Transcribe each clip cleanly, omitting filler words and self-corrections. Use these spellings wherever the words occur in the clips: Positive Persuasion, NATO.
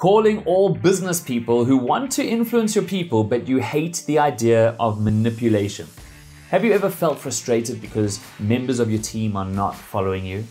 Calling all business people who want to influence your people, but you hate the idea of manipulation. Have you ever felt frustrated because members of your team are not following you?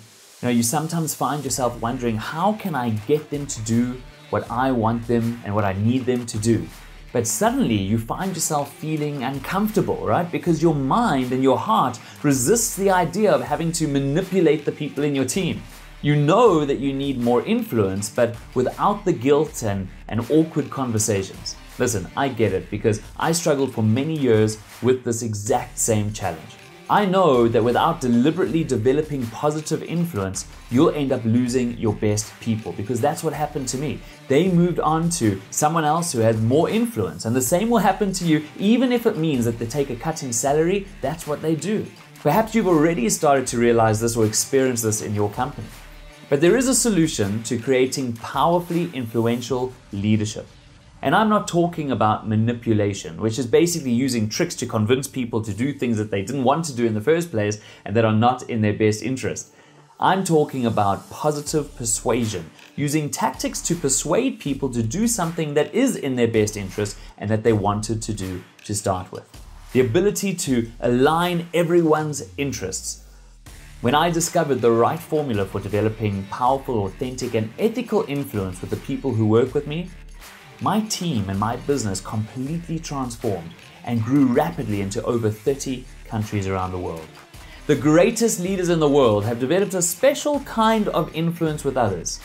Now, you sometimes find yourself wondering, how can I get them to do what I want them and what I need them to do? But suddenly you find yourself feeling uncomfortable, right? Because your mind and your heart resists the idea of having to manipulate the people in your team. You know that you need more influence, but without the guilt and awkward conversations. Listen, I get it, because I struggled for many years with this exact same challenge. I know that without deliberately developing positive influence, you'll end up losing your best people, because that's what happened to me. They moved on to someone else who had more influence, and the same will happen to you, even if it means that they take a cut in salary. That's what they do. Perhaps you've already started to realize this or experience this in your company. But there is a solution to creating powerfully influential leadership. And I'm not talking about manipulation, which is basically using tricks to convince people to do things that they didn't want to do in the first place and that are not in their best interest. I'm talking about positive persuasion, using tactics to persuade people to do something that is in their best interest and that they wanted to do to start with. The ability to align everyone's interests. When I discovered the right formula for developing powerful, authentic, and ethical influence with the people who work with me, my team and my business completely transformed and grew rapidly into over 30 countries around the world. The greatest leaders in the world have developed a special kind of influence with others.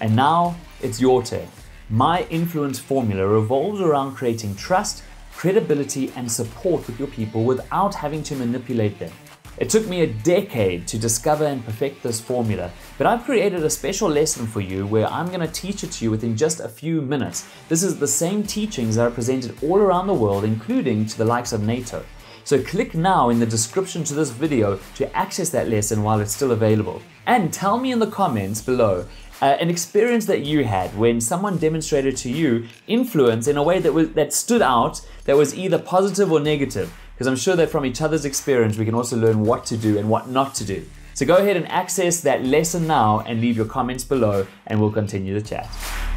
And now it's your turn. My influence formula revolves around creating trust, credibility, and support with your people without having to manipulate them. It took me a decade to discover and perfect this formula, but I've created a special lesson for you where I'm going to teach it to you within just a few minutes. This is the same teachings that are presented all around the world, including to the likes of NATO. So click now in the description to this video to access that lesson while it's still available. And tell me in the comments below an experience that you had when someone demonstrated to you influence in a way that stood out, that was either positive or negative. Because I'm sure that from each other's experience, we can also learn what to do and what not to do. So go ahead and access that lesson now and leave your comments below, and we'll continue the chat.